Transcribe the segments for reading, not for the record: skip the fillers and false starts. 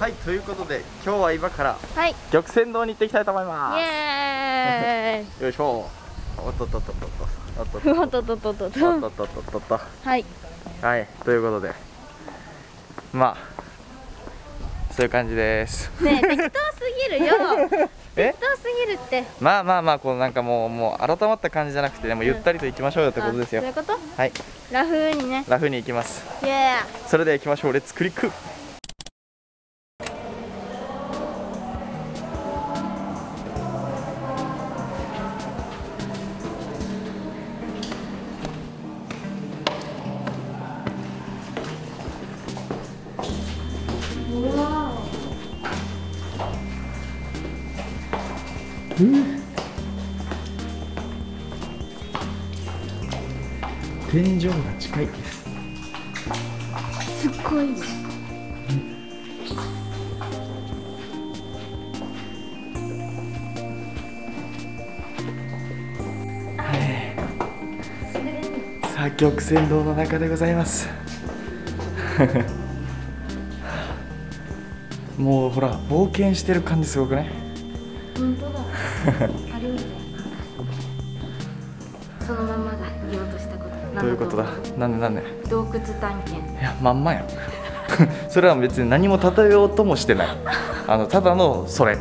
はい、ということで今日は今から玉泉洞に行っていきたいと思います。イエーイ。よいしょ。おっとっとっとっとっとっとっとっとっとっとっと。はいはい、ということでまあそういう感じです。ねえ、適当すぎるよ。適当すぎるって。まあまあまあ、こうなんかもう改まった感じじゃなくてね、もうゆったりと行きましょうよってことですよ。そういうこと。はい、ラフにね、ラフに行きます。イエーイ。それでは行きましょう。レッツクリック。天井が近いです。すっごいです。さあ、玉泉洞の中でございます。もうほら、冒険してる感じすごくね。本当だ。あれみたいな。そのままだ、言おうとしたこと。どういうことだ。なんでなんで。洞窟探検。いや、まんまや。それは別に何も例えようともしてない。ただのそれ。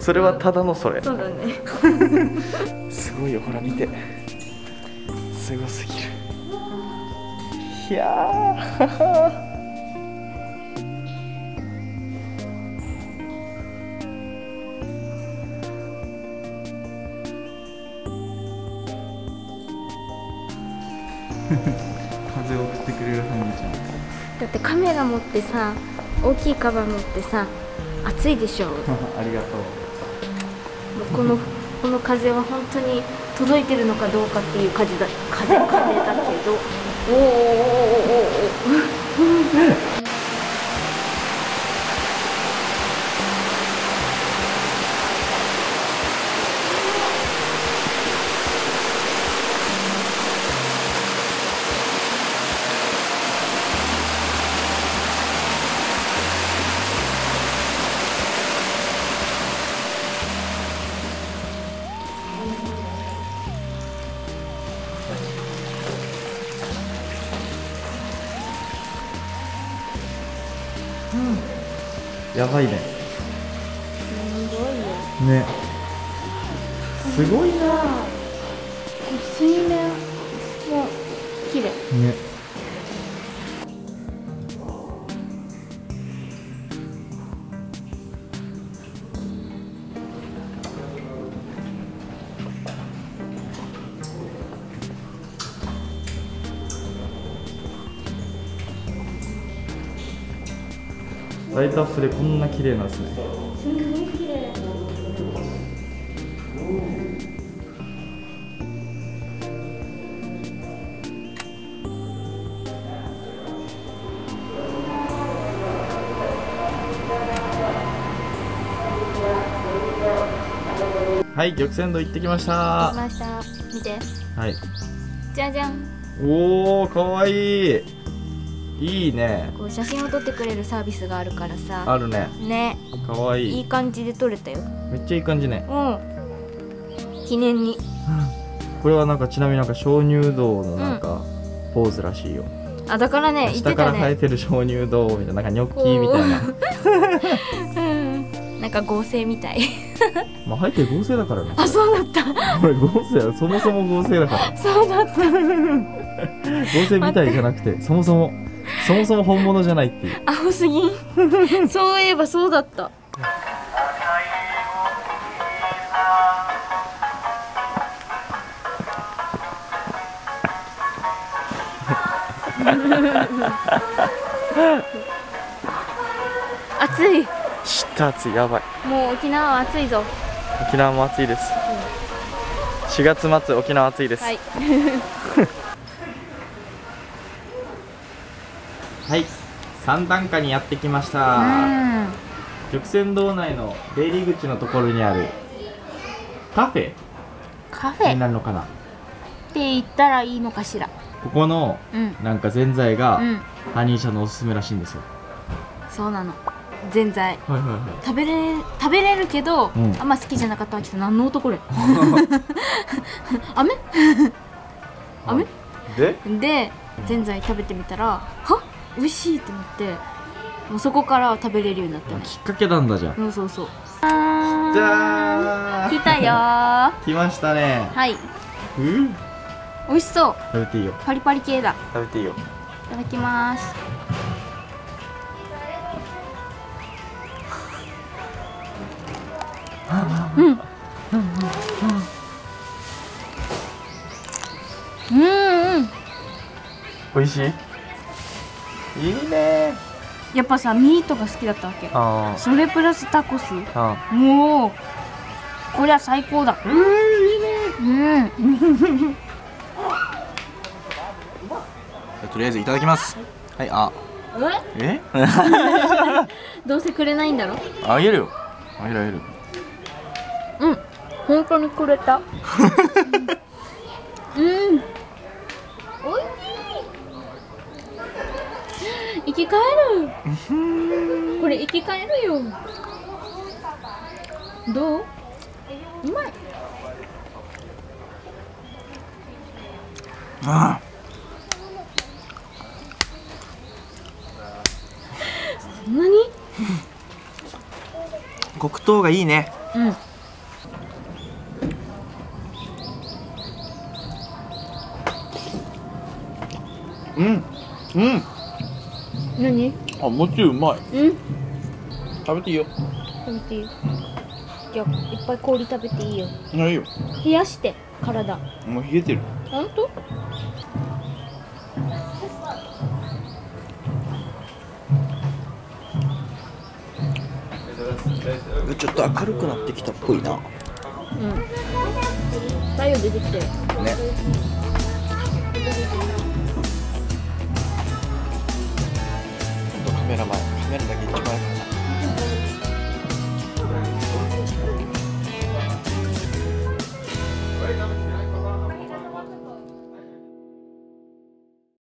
それはただのそれ。そうだね。すごいよ、ほら見て。すごすぎる。いやー。風を送ってくれるハニーちゃん。だってカメラ持ってさ、大きいカバン持ってさ、暑いでしょ。ありがとう。この風は本当に届いてるのかどうかっていう感じだ。風だけど。おおおおおおお。やばいね。すごいよね。すごいな。水面も綺麗ね。ライトアップでこんな綺麗なんですね。すごい綺麗。はい、玉泉洞行ってきました。行きました。見て。はい。じゃじゃん。おお、可愛い。いいね。こう写真を撮ってくれるサービスがあるからさ。あるね。ね。かわいい。いい感じで撮れたよ。めっちゃいい感じね。うん。記念に。これはなんかちなみになんか鍾乳洞のなんかポーズらしいよ。あ、だからね、下から生えてる鍾乳洞みたいな、なんかニョッキーみたいな。うん。なんか合成みたい。まあ生えてる合成だからね。あ、そうだった。これ合成だ。そもそも合成だから。そうだった。合成みたいじゃなくて、そもそも本物じゃないっていう。アホすぎん。そういえばそうだった。暑い。下暑い、やばい。もう沖縄は暑いぞ。沖縄も暑いです、うん、4月末沖縄暑いです、はい。はい、三段下にやってきました。玉泉洞内の出入り口のところにあるカフェになるのかなって言ったらいいのかしら。ここの、なんかぜんざいが、ハニーちゃんのおすすめらしいんですよ。そうなの。全然食べれるけど、あんま好きじゃなかったわけさ。何の音これ。飴飴でぜんざい食べてみたら、はっ美味しいって思って、もうそこから食べれるようになったね。きっかけなんだじゃん。そうそうそう。来たよ。来ましたね。はい。うん、美味しそう。食べていいよ。パリパリ系だ。食べていいよ。いただきます。うん、美味しい。いいね。やっぱさ、ミートが好きだったわけ。それプラスタコス。もうこりゃ最高だ。うん、いいね。うん。とりあえずいただきます。はい、あ。え？どうせくれないんだろ？あげるよ。あげるあげる。うん、本当にくれた。うん。おいしい。生き返る。これ生き返るよ。どう？うまい。ああ。何？黒糖がいいね。うん。うん。うん。何？あ、もちうまい。うん。食べていいよ。食べていいよ。じゃあ、いっぱい氷食べていいよ。ないよ。冷やして、体。もう冷えてる。本当？ちょっと明るくなってきたっぽいな。うん。太陽出てきてる。ね。カメラだけ一番。